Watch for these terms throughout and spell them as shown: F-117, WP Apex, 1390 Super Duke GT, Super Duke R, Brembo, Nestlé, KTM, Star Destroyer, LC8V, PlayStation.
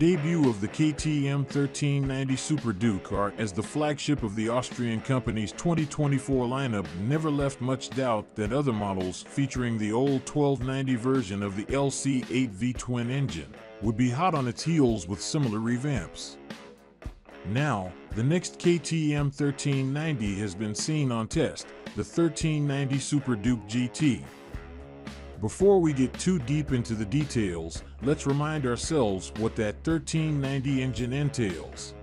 debut of the KTM 1390 Super Duke R as the flagship of the Austrian company's 2024 lineup never left much doubt that other models featuring the old 1290 version of the LC8V twin engine would be hot on its heels with similar revamps. Now, the next KTM 1390 has been seen on test, the 1390 Super Duke GT. Before we get too deep into the details, let's remind ourselves what that 1390 engine entails.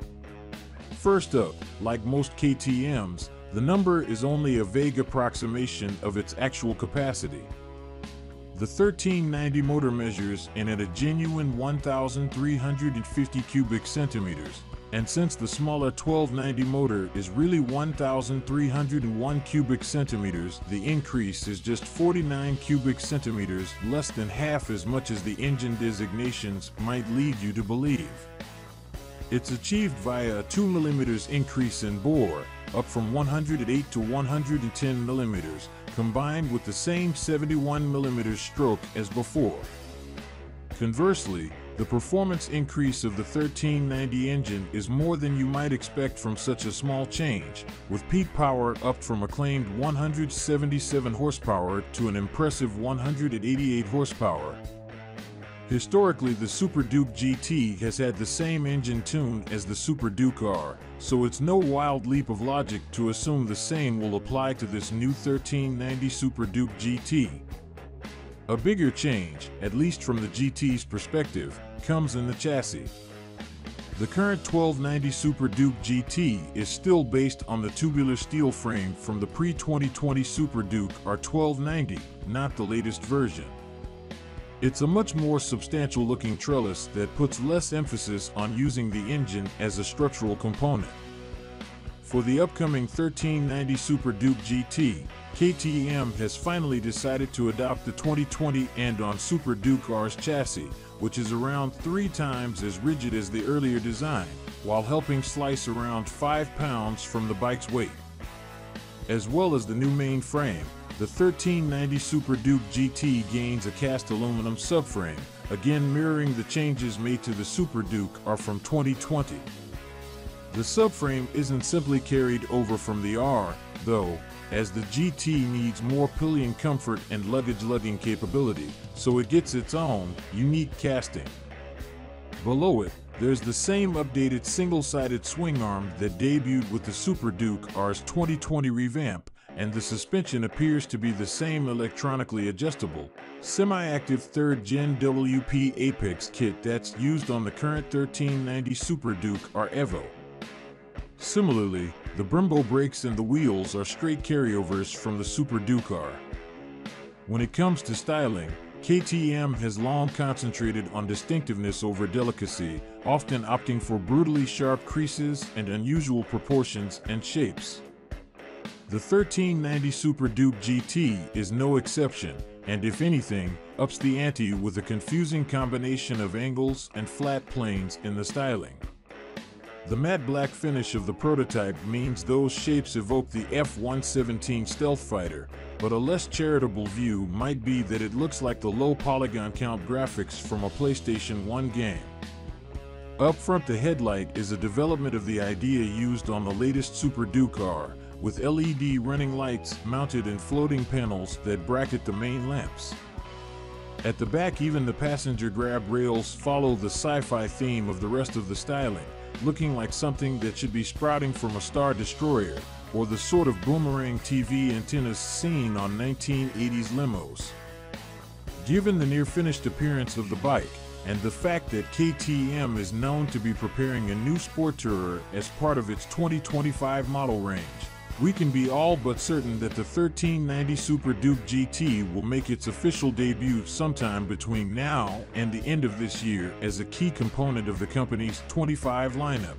First up, like most KTMs, the number is only a vague approximation of its actual capacity. The 1390 motor measures in at a genuine 1,350 cubic centimeters, and since the smaller 1290 motor is really 1,301 cubic centimeters, the increase is just 49 cubic centimeters, less than half as much as the engine designations might lead you to believe. It's achieved via a 2 mm increase in bore, up from 108 to 110 mm, combined with the same 71 mm stroke as before. Conversely, the performance increase of the 1390 engine is more than you might expect from such a small change, with peak power up from a claimed 177 horsepower to an impressive 188 horsepower. Historically, the Super Duke GT has had the same engine tune as the Super Duke R, so it's no wild leap of logic to assume the same will apply to this new 1390 Super Duke GT. A bigger change, at least from the GT's perspective, comes in the chassis. The current 1290 Super Duke GT is still based on the tubular steel frame from the pre-2020 Super Duke R 1290, not the latest version. It's a much more substantial looking trellis that puts less emphasis on using the engine as a structural component. For the upcoming 1390 Super Duke GT, KTM has finally decided to adopt the 2020 end on Super Duke R's chassis, which is around 3 times as rigid as the earlier design, while helping slice around 5 pounds from the bike's weight. As well as the new main frame, the 1390 Super Duke GT gains a cast aluminum subframe, again mirroring the changes made to the Super Duke R from 2020. The subframe isn't simply carried over from the R, though, as the GT needs more pillion comfort and lugging capability, so it gets its own unique casting. Below it, there's the same updated single-sided swing arm that debuted with the Super Duke R's 2020 revamp, and the suspension appears to be the same electronically adjustable, semi-active 3rd-gen WP Apex kit that's used on the current 1390 Super Duke R Evo. Similarly, the Brembo brakes and the wheels are straight carryovers from the Super Duke R. When it comes to styling, KTM has long concentrated on distinctiveness over delicacy, often opting for brutally sharp creases and unusual proportions and shapes. The 1390 Super Duke GT is no exception, and if anything, ups the ante with a confusing combination of angles and flat planes in the styling. The matte black finish of the prototype means those shapes evoke the F-117 stealth fighter, but a less charitable view might be that it looks like the low polygon count graphics from a PlayStation 1 game. Up front, the headlight is a development of the idea used on the latest Super Duke R, with LED running lights mounted in floating panels that bracket the main lamps. At the back, even the passenger grab rails follow the sci-fi theme of the rest of the styling, looking like something that should be sprouting from a Star Destroyer, or the sort of boomerang TV antennas seen on 1980s limos. Given the near-finished appearance of the bike, and the fact that KTM is known to be preparing a new sport tourer as part of its 2025 model range, we can be all but certain that the 1390 Super Duke GT will make its official debut sometime between now and the end of this year as a key component of the company's 25 lineup.